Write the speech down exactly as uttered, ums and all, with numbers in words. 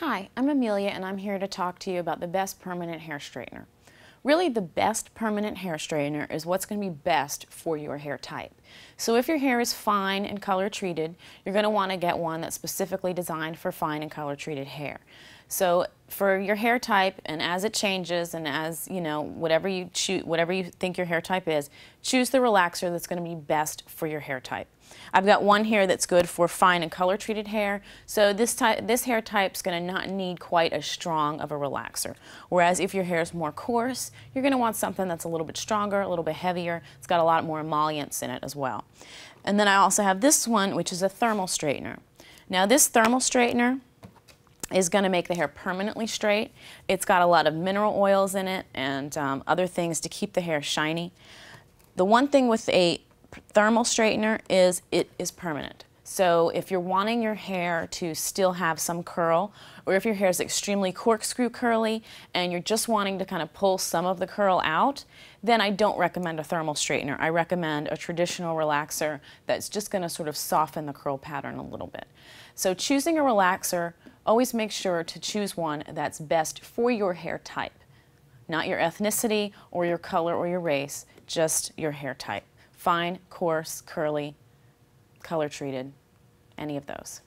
Hi, I'm Amelia and I'm here to talk to you about the best permanent hair straightener. Really, the best permanent hair straightener is what's going to be best for your hair type. So if your hair is fine and color treated, you're going to want to get one that's specifically designed for fine and color treated hair. So for your hair type, and as it changes and as, you know, whatever you choose, whatever you think your hair type is, choose the relaxer that's going to be best for your hair type. I've got one here that's good for fine and color treated hair, so this type, this hair type is going to not need quite as strong of a relaxer. Whereas if your hair is more coarse, you're going to want something that's a little bit stronger, a little bit heavier. It's got a lot more emollients in it as well. And then I also have this one, which is a thermal straightener. Now this thermal straightener is going to make the hair permanently straight. It's got a lot of mineral oils in it and um, other things to keep the hair shiny. The one thing with a thermal straightener is it is permanent. So if you're wanting your hair to still have some curl, or if your hair is extremely corkscrew curly and you're just wanting to kind of pull some of the curl out, then I don't recommend a thermal straightener. I recommend a traditional relaxer that's just going to sort of soften the curl pattern a little bit. So choosing a relaxer, always make sure to choose one that's best for your hair type, not your ethnicity or your color or your race, just your hair type. Fine, coarse, curly, color treated, any of those.